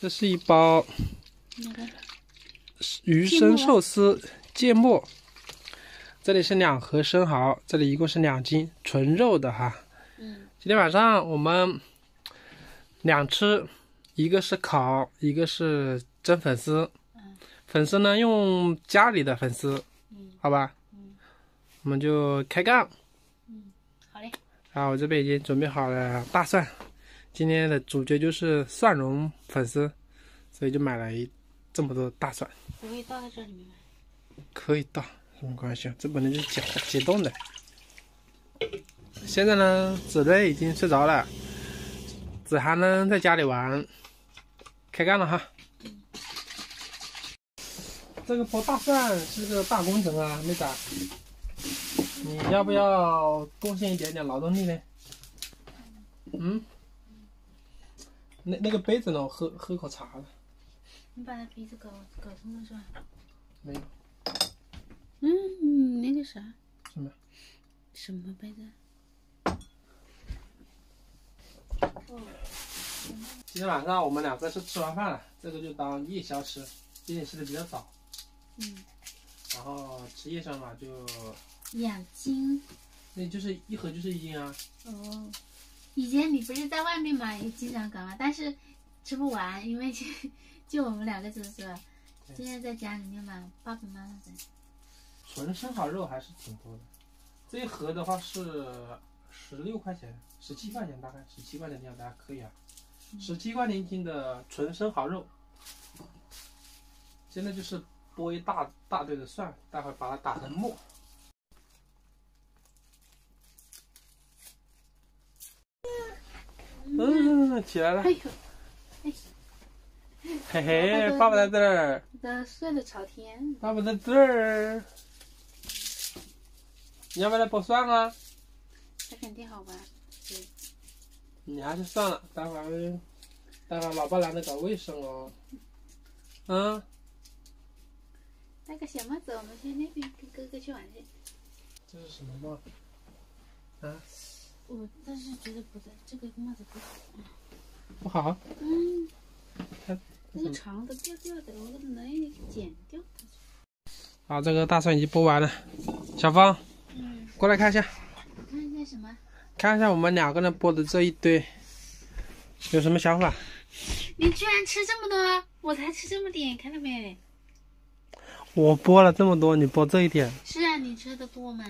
这是一包鱼生寿司芥末，这里是2盒生蚝，这里一共是2斤，纯肉的哈。今天晚上我们2吃，一个是烤，一个是蒸粉丝。粉丝呢用家里的粉丝，好吧？我们就开干。好嘞。啊，我这边已经准备好了大蒜。 今天的主角就是蒜蓉粉丝，所以就买了这么多大蒜。我可以倒在这里面吗？可以倒，什么关系？这本来就是解冻的。现在呢，子睿已经睡着了，子涵呢在家里玩。开干了哈！这个剥大蒜是个大工程啊，妹子，你要不要贡献一点点劳动力呢？嗯？ 那个杯子呢？我喝口茶了。你把那杯子搞通了是吧？没有。那个啥。什么？什么杯子？今天晚上我们2个是吃完饭了，这个就当夜宵吃，今天吃的比较早。然后吃夜宵嘛，就。2斤。那就是1盒就是1斤啊。哦。 以前你不是在外面嘛，也经常搞嘛，但是吃不完，因为就我们2个吃是吧？今天在家里面嘛，爸爸妈妈在。纯生蚝肉还是挺多的，这一盒的话是16块钱，17块钱大概，17块钱这样大家可以啊，17块钱1斤的纯生蚝肉。现在就是剥一大堆的蒜，待会把它打成末。 起来了。哎呦，嘿嘿，爸爸在这儿。他睡得朝天。爸爸在这儿。你要不要来剥蒜啊？这肯定好玩。你还是算了，待会儿老爸懒得搞卫生哦。那个小帽子，我们去那边跟哥哥去玩去。这是什么帽子？啊？ 我但是觉得不对，这个帽子不好。不好？它那个长的掉掉的，我能剪掉它。好，这个大蒜已经剥完了。小芳，过来看一下。看一下什么？看一下我们2个人剥的这一堆，有什么想法？你居然吃这么多，我才吃这么点，看到没？我剥了这么多，你剥这一点。是啊，你吃的多嘛？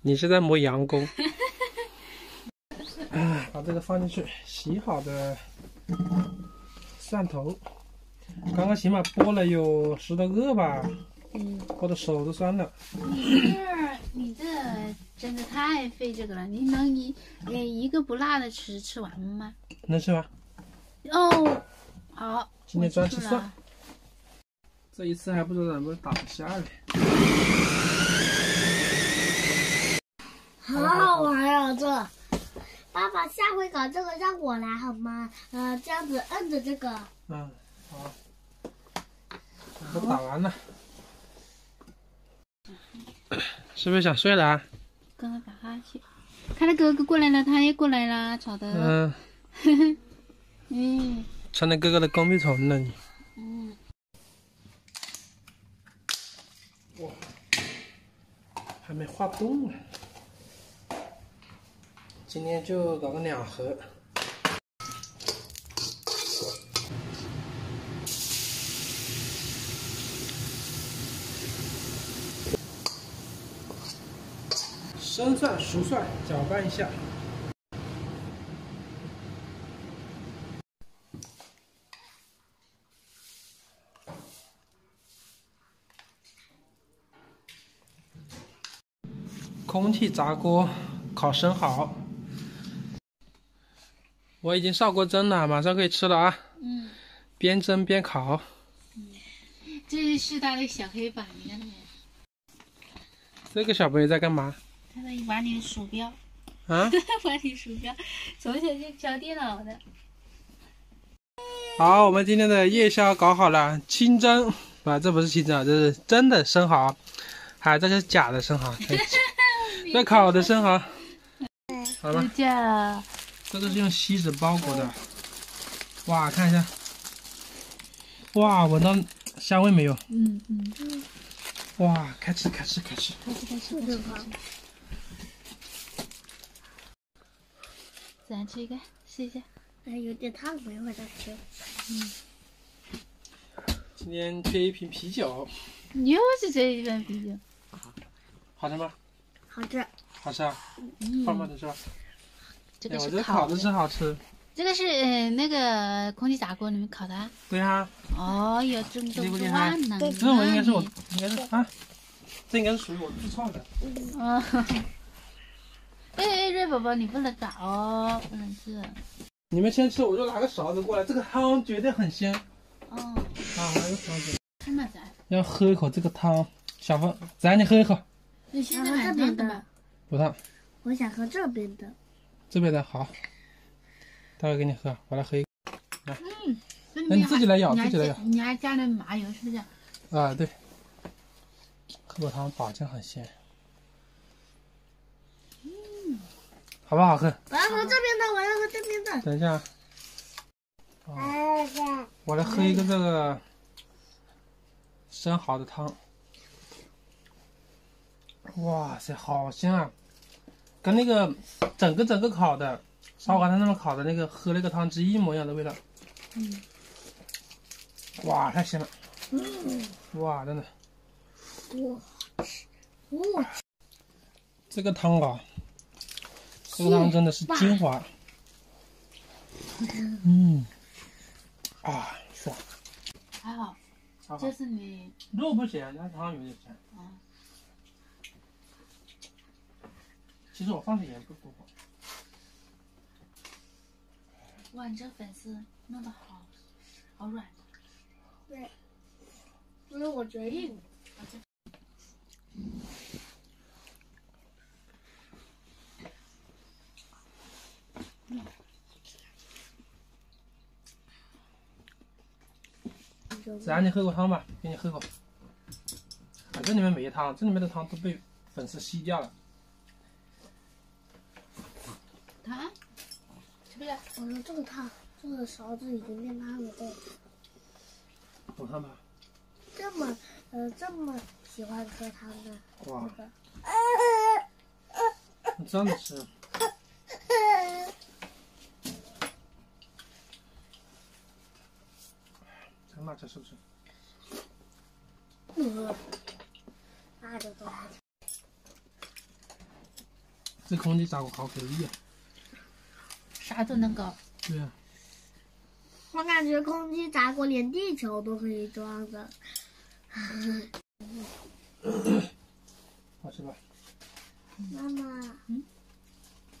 你是在磨洋工。把这个放进去，洗好的蒜头，刚刚起码剥了有10多个吧，剥的手都酸了。你这真的太费这个了，你能一个不辣的吃完吗？能吃完。哦，好，今天专吃蒜。这一次还不知道能不能打虾呢。好好玩啊这。 爸爸，下回搞这个让我来好吗？这样子摁着这个。好。都打完了，是不是想睡了啊？刚刚打哈欠，看到哥哥过来了，他也过来了，吵的。穿着哥哥的钢笔虫呢你。哇，还没化冻呢。 今天就搞个2盒。生蒜、熟蒜搅拌一下。空气炸锅烤生蚝。 我已经上锅蒸了，马上可以吃了啊！边蒸边烤。这是他的小黑板，你看到没？这个小朋友在干嘛？他在玩你的鼠标。啊？玩你鼠标，从小就教电脑的。好，我们今天的夜宵搞好了，清蒸啊，这不是清蒸啊，这是真的生蚝，这是假的生蚝，这烤的生蚝。好了。 这个是用锡纸包裹的，哇，看一下，哇，闻到香味没有？嗯嗯嗯。哇，开吃开吃开吃！开吃！咱吃一个，试一下。哎，有点烫，我一会儿再吃。嗯。今天缺一瓶啤酒。你又是缺一瓶啤酒。好吃吗？好吃。好吃啊！棒棒的是吧？这个是烤的，真好吃。 这个是那个空气炸锅里面烤的、啊。对啊。哦，有这么多万呢。这种应该是我，应该是啊，这应该是属于我自创的。哦。哎，瑞宝宝，你不能搞哦，不能吃。你们先吃，我就拿个勺子过来。这个汤绝对很鲜。哦。啊，拿个勺子。吃嘛，咱。要喝一口这个汤，小凤，咱你喝一口。你先喝这边的。不烫。我想喝这边的。这边的好。 待会给你喝，我来喝一个。来，你自己来舀，自己来舀。你还加了麻油是不是？啊，对。喝口汤，保证很鲜。嗯，好不好喝？我要喝这边的，我要喝这边的。等一下。哦，我来喝一个这个生蚝的汤。哇塞，好鲜啊！跟那个整个烤的。 烧烤摊那么烤的那个，喝那个汤汁一模一样的味道。嗯。哇，太鲜了。嗯。哇，真的。哇。这个汤啊，这个汤真的是精华。嗯。啊，爽。还好。这是你。肉不咸，但汤有点咸。啊。其实我放的盐不多。 哇，你这粉丝弄得好软。对，因为我觉得硬。子安，你喝口汤吧，给你喝口。反正里面没汤，这里面的汤都被粉丝吸掉了。啊？ 我说这个烫，这个勺子已经变烫了。好看吧？这么喜欢喝汤的。哇！你这么吃？很辣，这是不是？嗯，辣的多。这空气炸锅好可以啊！ 啥都能搞。对呀、啊。我感觉空气炸锅连地球都可以装的。好吃吧？妈妈，嗯，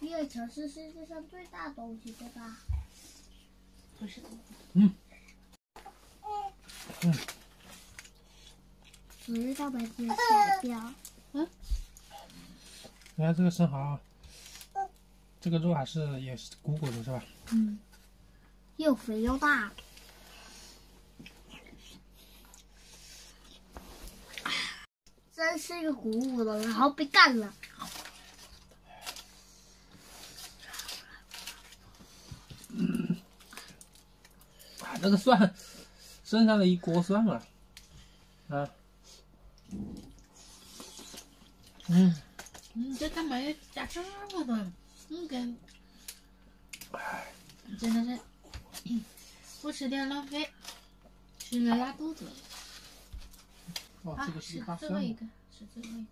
地球是世界上最大的东西，对吧？不是。嗯。嗯。我遇到白天小标。嗯。你看这个生蚝。 这个肉还是也是鼓鼓的，是吧？嗯，又肥又大。真是一个鼓鼓的，然后被干了。嗯、啊，那个蒜，剩下的一锅蒜了，啊。嗯。嗯，这干嘛要加这么多？ 嗯，真的是不吃点浪费，吃了拉肚子。哦，这个是最后一个，是最后一个。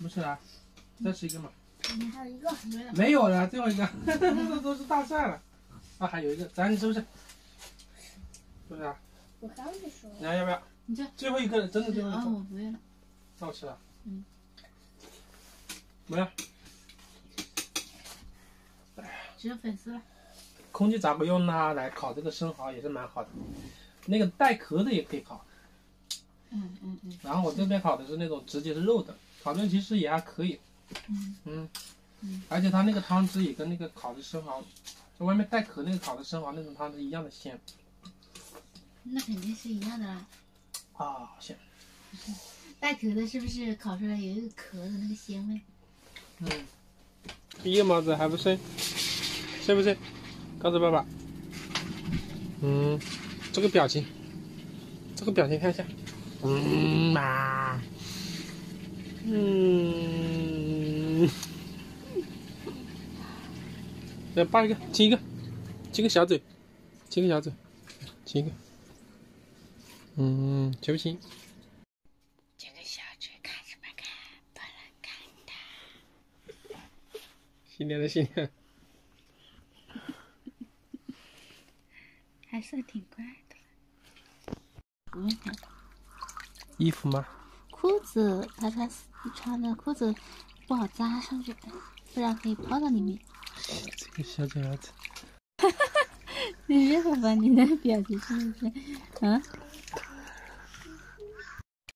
不吃了，再吃一个嘛。还有一个。没有了，最后一个，这都是大蒜了。啊，还有一个，咱你吃不吃？是不是啊？我刚就说。你要不要？你这最后一个了，真的最后一个。啊，我不要了。那我吃了。嗯。没了。 只有粉丝了。空气炸锅用它来烤这个生蚝也是蛮好的，那个带壳的也可以烤。嗯嗯嗯。然后我这边烤的是那种直接是肉的，反正其实也还可以。嗯嗯嗯。而且它那个汤汁也跟那个烤的生蚝，在外面带壳那个烤的生蚝那种汤汁一样的鲜。那肯定是一样的啦。啊，鲜。带壳的是不是烤出来有一个壳的那个鲜味？嗯。一个毛子还不剩。 是不是？告诉爸爸，嗯，这个表情，这个表情看一下，嗯嘛，嗯，来扒一个，亲一个，亲个小嘴，亲个小嘴，亲一个，嗯，亲不亲？ 新年的新年，还是挺乖的。嗯，衣服吗？裤子，他穿的裤子不好扎上去，不然可以泡到里面。这个小脚丫子，你这好吧？你那表情是不是？啊？